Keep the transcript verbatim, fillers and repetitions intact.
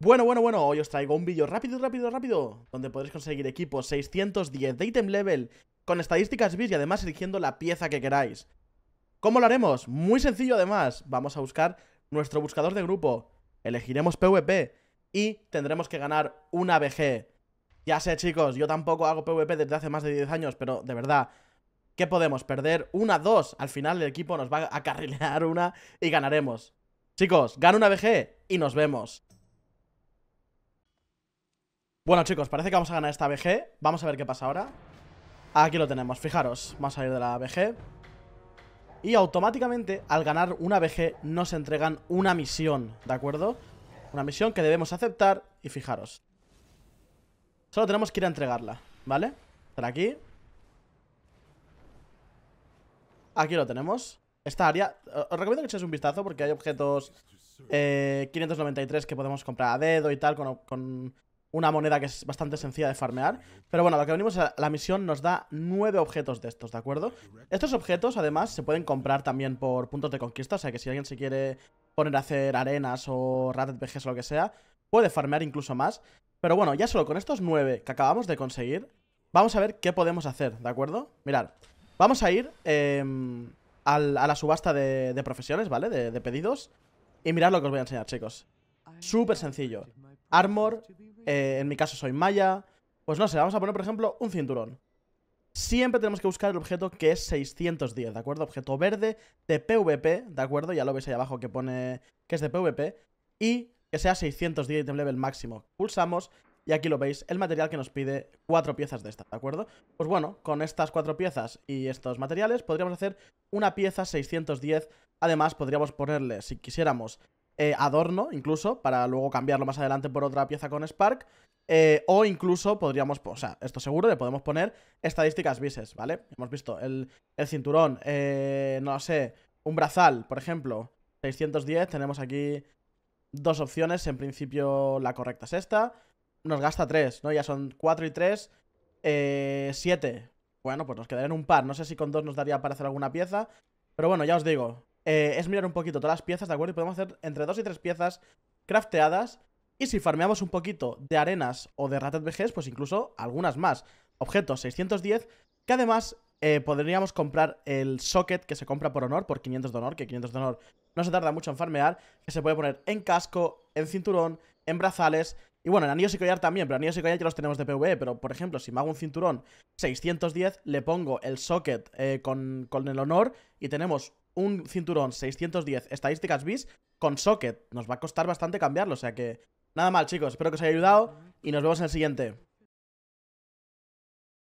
Bueno, bueno, bueno, hoy os traigo un vídeo rápido, rápido, rápido, donde podréis conseguir equipos seiscientos diez de item level con estadísticas B I S y además eligiendo la pieza que queráis. ¿Cómo lo haremos? Muy sencillo además, vamos a buscar nuestro buscador de grupo, elegiremos PvP y tendremos que ganar una B G. Ya sé chicos, yo tampoco hago PvP desde hace más de diez años, pero de verdad, ¿qué podemos? Perder una, dos, al final el equipo nos va a carrilear una y ganaremos. Chicos, gana una B G y nos vemos. Bueno chicos, parece que vamos a ganar esta B G. Vamos a ver qué pasa ahora. Aquí lo tenemos, fijaros. Vamos a ir de la B G. Y automáticamente, al ganar una B G, nos entregan una misión, ¿de acuerdo? Una misión que debemos aceptar. Y fijaros, solo tenemos que ir a entregarla, ¿vale? Por aquí. Aquí lo tenemos. Esta área, os recomiendo que echéis un vistazo porque hay objetos eh, quinientos noventa y tres que podemos comprar a dedo y tal, con... con una moneda que es bastante sencilla de farmear. Pero bueno, lo que venimos a la misión nos da nueve objetos de estos, ¿de acuerdo? Estos objetos, además, se pueden comprar también por puntos de conquista. O sea que si alguien se quiere poner a hacer arenas o Rated V Gs o lo que sea, puede farmear incluso más. Pero bueno, ya solo con estos nueve que acabamos de conseguir, vamos a ver qué podemos hacer, ¿de acuerdo? Mirad, vamos a ir eh, a la subasta de, de profesiones, ¿vale? De, de pedidos. Y mirad lo que os voy a enseñar, chicos. Súper sencillo. Armor, eh, en mi caso soy Maya. Pues no sé, vamos a poner por ejemplo un cinturón. Siempre tenemos que buscar el objeto que es seiscientos diez, ¿de acuerdo? Objeto verde de PvP, ¿de acuerdo? Ya lo veis ahí abajo que pone que es de PvP. Y que sea seiscientos diez item level máximo. Pulsamos y aquí lo veis, el material que nos pide cuatro piezas de esta, ¿de acuerdo? Pues bueno, con estas cuatro piezas y estos materiales podríamos hacer una pieza seiscientos diez. Además podríamos ponerle, si quisiéramos, Eh, adorno incluso, para luego cambiarlo más adelante por otra pieza con Spark, eh, o incluso podríamos, o sea, esto seguro, le podemos poner estadísticas B I S, ¿vale? Hemos visto el, el cinturón, eh, no sé, un brazal, por ejemplo, seiscientos diez, tenemos aquí dos opciones, en principio la correcta es esta, nos gasta tres, ¿no? Ya son cuatro y tres, eh, siete, bueno, pues nos quedarían un par, no sé si con dos nos daría para hacer alguna pieza, pero bueno, ya os digo. Eh, es mirar un poquito todas las piezas, ¿de acuerdo? Y podemos hacer entre dos y tres piezas crafteadas. Y si farmeamos un poquito de arenas o de Rated V Gs, pues incluso algunas más. Objetos seiscientos diez, que además eh, podríamos comprar el socket que se compra por honor, por quinientos de honor, que quinientos de honor no se tarda mucho en farmear, que se puede poner en casco, en cinturón, en brazales. Y bueno, en anillos y collar también, pero anillos y collar ya los tenemos de PvE. Pero por ejemplo, si me hago un cinturón seiscientos diez, le pongo el socket eh, con, con el honor y tenemos un cinturón seiscientos diez estadísticas B I S con socket. Nos va a costar bastante cambiarlo, o sea que nada mal chicos, espero que os haya ayudado y nos vemos en el siguiente.